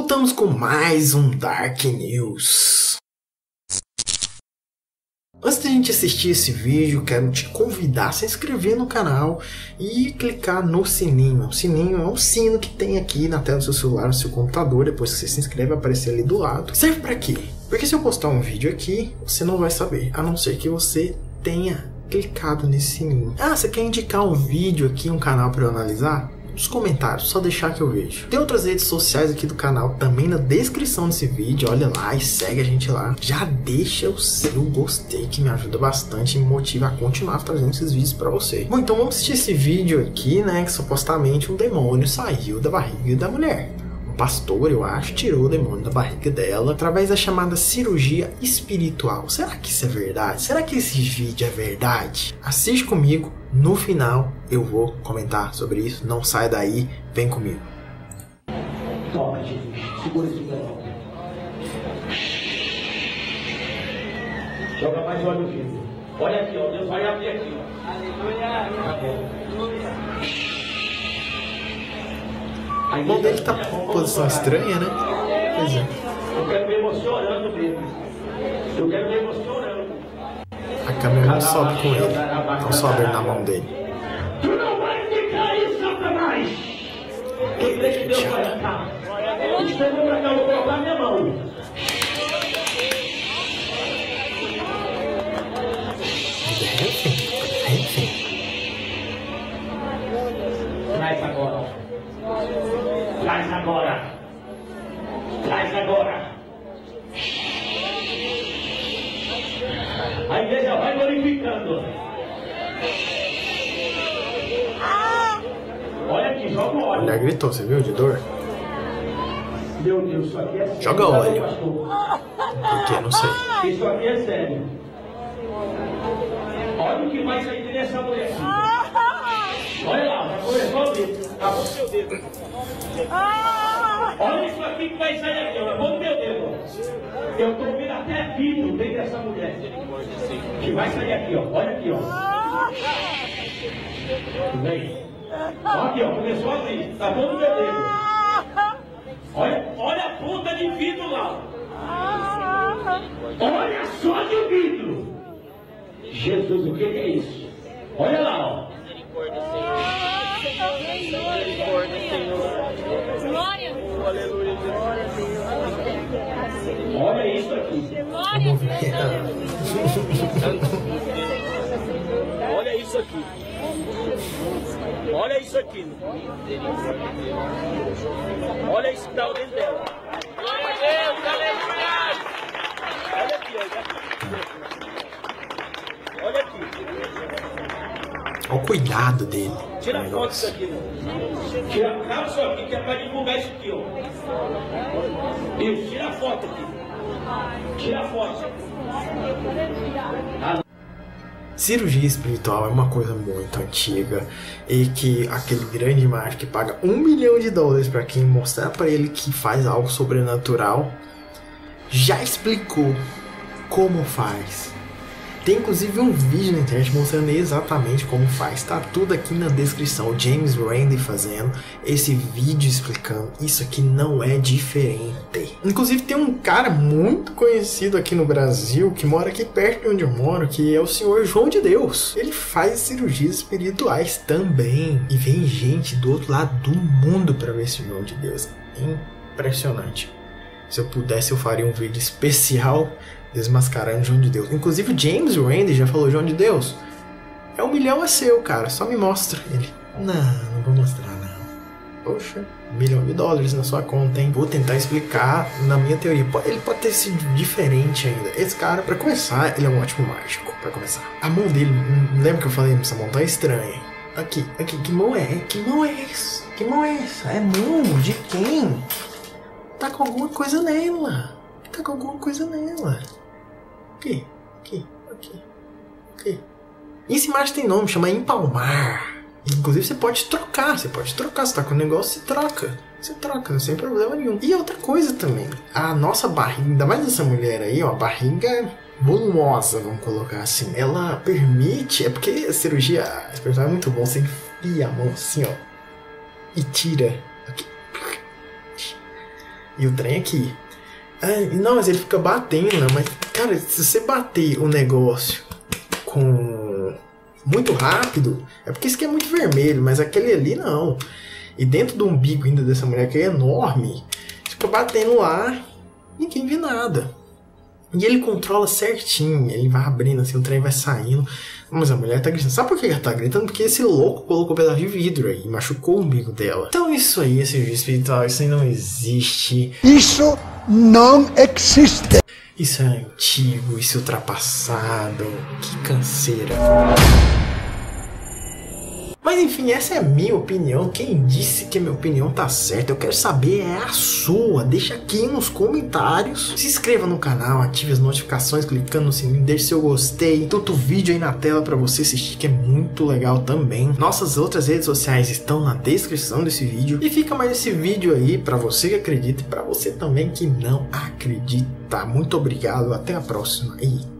Voltamos com mais um Dark News. Antes de a gente assistir esse vídeo, quero te convidar a se inscrever no canal e clicar no sininho. O sininho é um sino que tem aqui na tela do seu celular, no seu computador. Depois que você se inscreve, vai aparecer ali do lado. Serve para quê? Porque se eu postar um vídeo aqui, você não vai saber, a não ser que você tenha clicado nesse sininho. Ah, você quer indicar um vídeo aqui, um canal para eu analisar? Nos comentários, só deixar que eu vejo. Tem outras redes sociais aqui do canal também na descrição desse vídeo, olha lá e segue a gente lá. Já deixa o seu gostei que me ajuda bastante e me motiva a continuar trazendo esses vídeos pra você. Bom, então vamos assistir esse vídeo aqui, né, que supostamente um demônio saiu da barriga da mulher. Pastor, eu acho, tirou o demônio da barriga dela através da chamada cirurgia espiritual. Será que isso é verdade? Será que esse vídeo é verdade? Assiste comigo, no final eu vou comentar sobre isso. Não sai daí, vem comigo. Toca, Jesus. Segura esse garoto. Joga mais óleo vivo. Olha aqui, ó. Deus vai abrir aqui, ó. Aleluia. A mão dele tá em posição estranha, né? Pois é. Eu quero ver você orando mesmo. Eu quero ver você orando. A câmera não sobe com ele. Não sobe na mão dele. Tu não vai ficar aí, Satanás! Quem deixa Deus pra cá? Eles pegam pra cá, eu vou cortar minha mão. Traz agora. Traz agora. Traz agora. A igreja vai glorificando. Olha aqui, joga o óleo. Ele gritou, você viu? De dor. Meu Deus, isso aqui é sério. Joga o óleo. Por que? Não sei. Isso aqui é sério. Olha o que vai sair dessa mulher. Olha lá, começou a ver. Acabou o meu dedo. Olha isso aqui que vai sair aqui, ó. Acabou o meu dedo. Eu tô vendo até vídeo dentro dessa mulher. Que vai sair aqui, ó. Olha aqui, ó. Vem. Olha aqui, ó. Começou a abrir. Acabou o meu dedo. Olha, olha a ponta de vidro lá. Olha só de vidro. Jesus, o que é isso? Olha lá, ó. Olha isso aqui. Olha isso aqui. Olha isso aqui. Olha isso que tá dentro dela. Glória a Deus, aleluia. Olha aqui, olha aqui. Olha aqui. Olha o cuidado dele. Tira a foto disso aqui, não. Tira a calça aqui, que é pra divulgar isso aqui, ó. Deus, tira a foto aqui. Tira a foto. Cirurgia espiritual é uma coisa muito antiga e que aquele grande mágico que paga $1 milhão pra quem mostrar pra ele que faz algo sobrenatural já explicou como faz. Tem inclusive um vídeo na internet mostrando exatamente como faz, tá tudo aqui na descrição, o James Randi fazendo esse vídeo explicando, isso aqui não é diferente. Inclusive tem um cara muito conhecido aqui no Brasil, que mora aqui perto de onde eu moro, que é o senhor João de Deus. Ele faz cirurgias espirituais também, e vem gente do outro lado do mundo pra ver esse João de Deus, impressionante. Se eu pudesse eu faria um vídeo especial desmascarando João de Deus. Inclusive o James Randi já falou, João de Deus, $1 milhão é seu, cara, só me mostra. Ele, não vou mostrar não. Poxa, $1 milhão na sua conta, hein? Vou tentar explicar na minha teoria. Ele pode ter sido diferente ainda. Esse cara, pra começar, ele é um ótimo mágico, pra começar. A mão dele, lembra que eu falei, essa mão tá estranha, hein? Aqui, aqui, que mão é? Que mão é essa? Que mão é essa? É mão de quem? Tá com alguma coisa nela. Tá com alguma coisa nela. Aqui, aqui, aqui, aqui. E esse macho tem nome, chama empalmar. Inclusive você pode trocar. Se tá com um negócio, você troca, sem problema nenhum. E outra coisa também, a nossa barriga, ainda mais essa mulher aí, ó, barriga volumosa, vamos colocar assim. Ela permite, é porque a cirurgia espiritual é muito bom, você enfia a mão assim, ó, e tira. E o trem aqui. É, não, mas ele fica batendo, né? Mas, cara, se você bater o negócio com muito rápido, é porque isso aqui é muito vermelho, mas aquele ali não. E dentro do umbigo ainda dessa mulher que é enorme, fica batendo lá e ninguém vê nada. E ele controla certinho, ele vai abrindo assim, o trem vai saindo. Mas a mulher tá gritando. Sabe por que ela tá gritando? Porque esse louco colocou um pedaço de vidro aí e machucou o umbigo dela. Então isso aí, esse vídeo espiritual, isso aí não existe. Isso não existe. Isso é antigo, isso é ultrapassado. Que canseira. Mas enfim, essa é a minha opinião. Quem disse que a minha opinião tá certa? Eu quero saber, é a sua. Deixa aqui nos comentários. Se inscreva no canal, ative as notificações clicando no sininho, deixe seu gostei. Tem outro vídeo aí na tela pra você assistir que é muito legal também. Nossas outras redes sociais estão na descrição desse vídeo. E fica mais esse vídeo aí pra você que acredita e pra você também que não acredita. Muito obrigado, até a próxima e